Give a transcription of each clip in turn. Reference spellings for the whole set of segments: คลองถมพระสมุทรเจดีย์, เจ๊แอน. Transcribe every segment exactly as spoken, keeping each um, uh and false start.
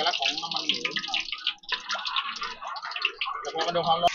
ญลักษณ์ของน้ำมันหมูเดี๋ยวเรามาดูความร้อน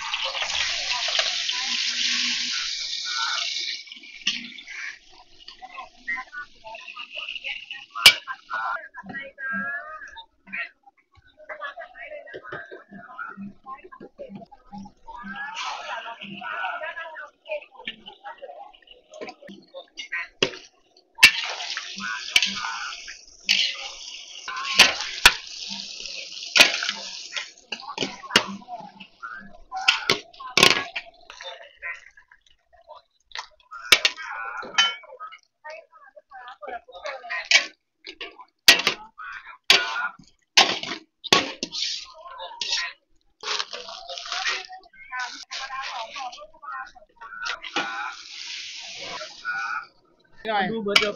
ดูเหมือนจะ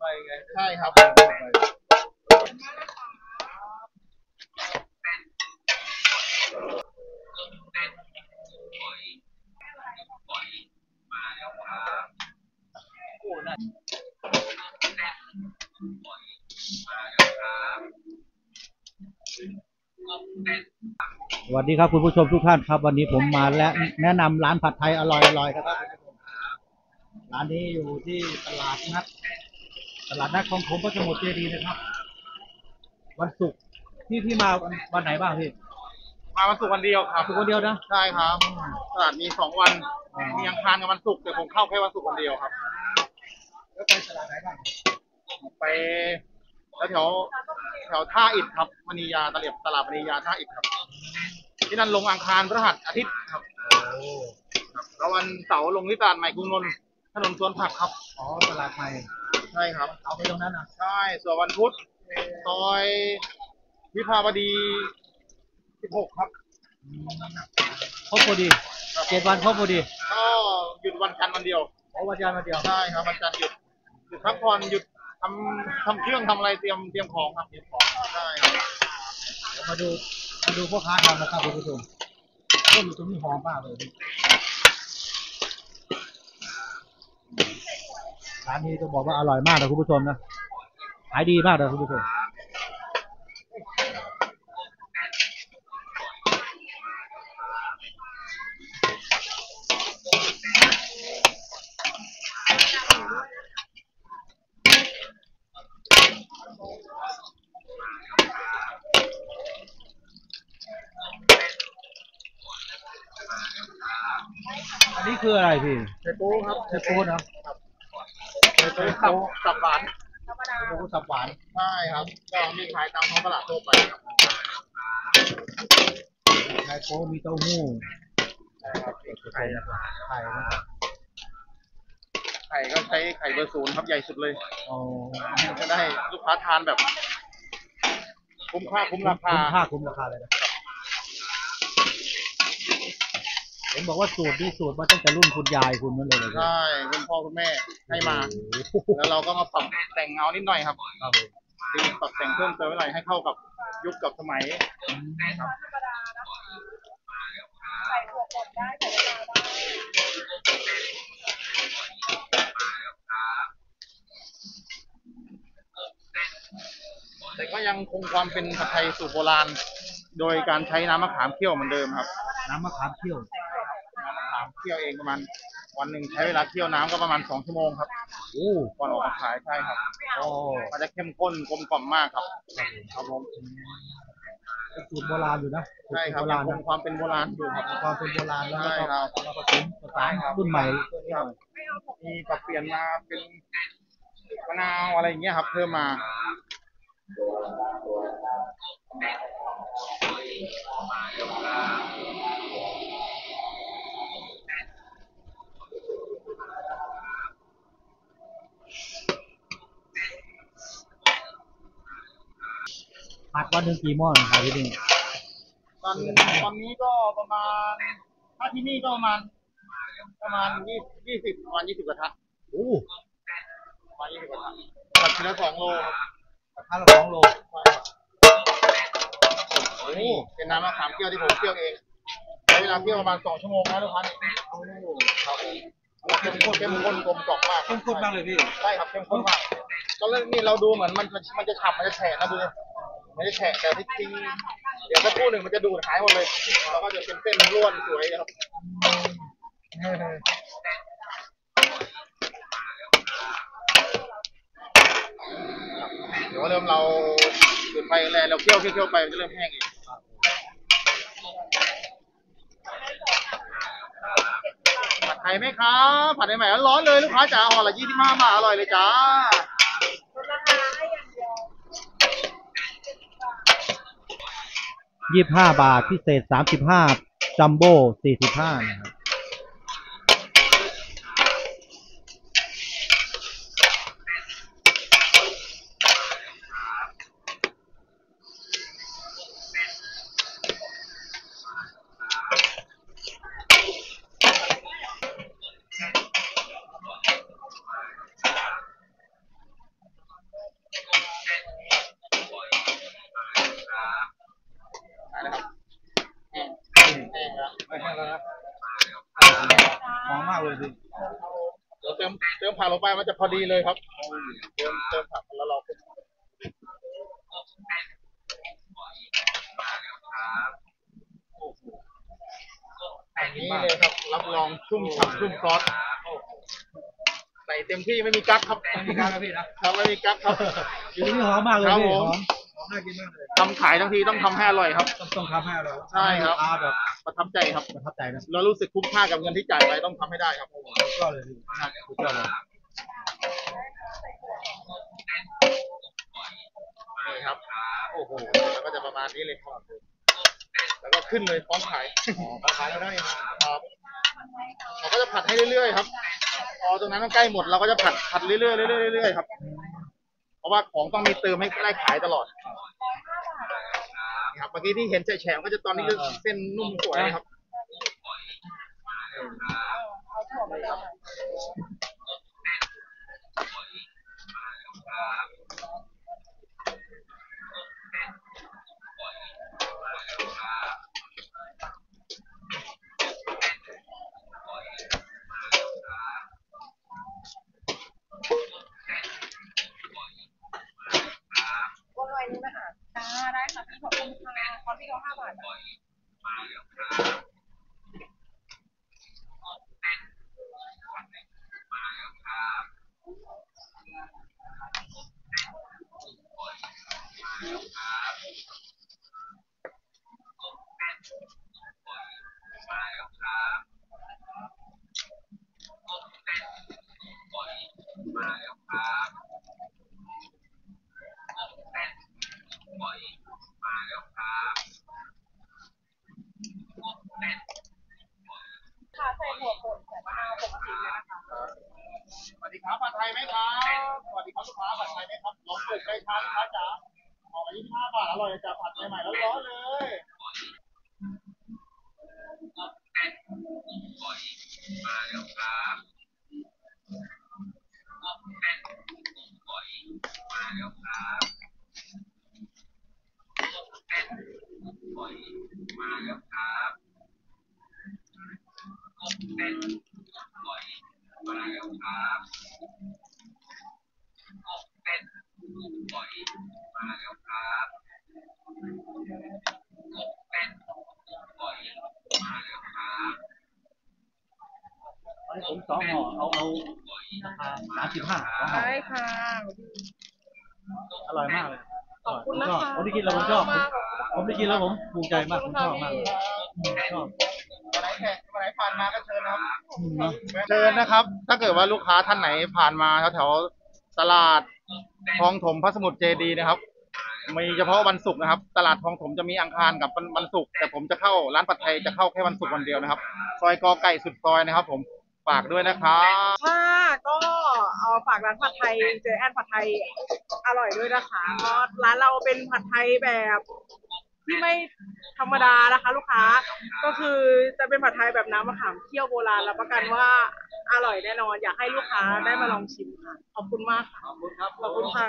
ไปไงใช่ครับสวัสดีครับคุณผู้ชมทุกท่านครับวันนี้ผมมาและแนะนำร้านผัดไทยอร่อยๆนะครับร้านนี้อยู่ที่ตลาดนัดตลาดนัดคลองถมพระสมุทรเจดีย์นะครับวันศุกร์ที่ที่มาวันไหนบ้างพี่มาวันศุกร์วันเดียวครับศุกร์วันเดียวนะใช่ครับตลาดมีสองวันมีอังคารกับวันศุกร์แต่ผมเข้าแค่วันศุกร์วันเดียวครับแล้วไปตลาดไหนบ้างไปแล้วแถวแถวท่าอิฐครับมณียาตะเลียบตลาดมณียาท่าอิฐครับที่นั่นลงอังคารพฤหัสอาทิตย์ครับแล้ววันเสาร์ลงที่ตลาดใหม่กรุงนนท์ถนนสวนผักครับอ๋อตลาดใหม่ใช่ครับเอาไปตรงนั้นอ่ะใช่ส่วนวันพุธซอยวิภาวดีสิบหกครับครบพอดีเจ็ดวันครบพอดีก็หยุดวันจันทร์วันเดียววันจันทร์วันเดียวใช่ครับวันจันทร์หยุดหยุดพักผ่อนหยุดทำทำเครื่องทำอะไรเตรียมเตรียมของครับเตรียมของใช่ครับเดี๋ยวมาดูมาดูพ่อค้าทำนะครับคุณผู้ชมก็อยู่ตรงนี้หอมมากเลยร้านนี้จะบอกว่าอร่อยมากนะคุณผู้ชมนะขายดีมากนะคุณผู้ชมอันนี้คืออะไรพี่เทปูครับเทปูนะสับสับหวานโอ้สับหวานใช่ครับก็มีขายตามท้องตลาดทั่วไปครับไข่โป๊มีเต้าหู้ไข่ไข่นะครับไข่ก็ใช้ไข่เบอร์ศูนย์ครับใหญ่สุดเลยอ๋อจะได้ลูกค้าทานแบบคุ้มค่าคุ้มราคาคุ้มค่าคุ้มราคาเลยนะผมบอกว่าสูตรนี่สูตรมาตั้งแต่รุ่นคุณยายคุณนั่นเลยใช่คุณพ่อคุณแม่ให้มาแล้วเราก็มาปรับแต่งเงานิดหน่อยครับดีปรับแต่งเพิ่มเติมอะไรให้เข้ากับยุคกับสมัยครับแต่ก็ยังคงความเป็นผัดไทยสูตรโบราณโดยการใช้น้ำมะขามเคี่ยวเหมือนเดิมครับน้ำมะขามเคี่ยวเคี่ยวเองประมาณวันหนึ่งใช้เวลาเคี่ยวน้ำก็ประมาณสองชั่วโมงครับโอ้ก่อนออกมาขายใช่ครับโอ้มันจะเข้มข้นกลมกล่อมมากครับครับผมเป็นสูตรโบราณอยู่นะใช่ครับยังคงความเป็นโบราณอยู่ครับความเป็นโบราณแล้วก็ผสมผสานรุ่นใหม่มีปรับเปลี่ยนมาเป็นมะนาวอะไรอย่างเงี้ยครับเพิ่มมาผัดวันหนึ่งกี่หม้อครับที่นี่ตอนตอนนี้ก็ประมาณถ้าที่นี่ก็ประมาณประมาณยี่ยี่สิบประมาณยี่สิบกระทะโอ้ประมาณยี่สิบกระทะผัดทีละสองโลกระทะละสองโลโอ้เป็นน้ำมะขามเคี่ยวที่ผมเคี่ยวเองใช้เวลาเคี่ยวประมาณสองชั่วโมงนะทุกท่านโอ้ครับเข้มข้นเข้มข้นกลมกล่อมมากเข้มข้นมากเลยพี่ใช่ครับเข้มข้นมากตอนแรกนี่เราดูเหมือนมันมันจะฉ่ำมันจะแฉะนะดูเลย ไม่ได้แข่งกันที่จริงเดี๋ยวสักครู่หนึ่งมันจะดูดหายหมดเลยแล้วก็จะเป็นเส้นล้วนสวยครับเดี๋ยวเริ่มเราจุดไฟแรงเราเคี่ยวเคี่ยวไปมันจะเริ่มแห้งอีกผัดไทยไหมครับผัดไทยใหม่ร้อนเลยลูกค้าจ๋าห่อละยี่สิบห้าบาทอร่อยเลยจ้ายี่สิบห้าบาทพิเศษสามสิบห้าจัมโบ้สี่สิบห้านะครับผ่านลงไปมันจะพอดีเลยครับเติมเติมผักแล้วเราขึ้นอันนี้เลยครับรับรองชุ่มฉ่ำชุ่มซอสใส่เต็มที่ไม่มีกั๊กครับไม่มีกั๊กพี่นะครับไม่มีกั๊กครับอยู่ที่นี่หอมมากเลยพี่หอมหอมน่ากินมากเลยทำขายทั้งทีต้องทำให้อร่อยครับต้องทำให้อร่อยใช่ครับประทับใจครับประทับใจนะเรารู้สึกคุ้มค่ากับเงินที่จ่ายไปต้องทำให้ได้ครับก็เลยคุ้มค่าเลยนี่ครับโอ้โหแล้วก็จะประมาณนี้เลยครับแล้วก็ขึ้นเลยพร้อมขายพร้อมขายเราได้ครับเราก็จะผัดให้เรื่อยๆครับพอตรงนั้นมันใกล้หมดเราก็จะผัดผัดเรื่อยๆเรื่อยๆครับเพราะว่าของต้องมีเติมให้ได้ขายตลอดครับเมื่อกี้ที่เห็นแฉะๆก็จะตอนนี้เส้นนุ่มสวยนะครับผมสองห่อเอาเอาสามสิบห้าใช่ค่ะอร่อยมากเลยขอบคุณนะคะผมได้กินแล้วผมชอบผมได้กินแล้วผมภูมิใจมากผมชอบมากชอบวันไหนแขกวันไหนผ่านมาก็เชิญนะครับเชิญนะครับถ้าเกิดว่าลูกค้าท่านไหนผ่านมาแถวๆตลาดคลองถมพระสมุทรเจดีย์นะครับมีเฉพาะวันศุกร์นะครับตลาดคลองถมจะมีอังคารกับวันศุกร์แต่ผมจะเข้าร้านผัดไทยจะเข้าแค่วันศุกร์วันเดียวนะครับซอยกอไก่สุดซอยนะครับผมฝากด้วยนะครับค่ะก็เอาฝากร้านผัดไทยเจแอนผัดไทยอร่อยด้วยนะคะเพราะร้านเราเป็นผัดไทยแบบที่ไม่ธรรมดานะคะลูกค้าก็คือจะเป็นผัดไทยแบบน้ำมะขามเคี่ยวโบราณรับประกันว่าอร่อยแน่นอนอยากให้ลูกค้าได้มาลองชิมค่ะขอบคุณมากขอบคุณครับขอบคุณค่ะ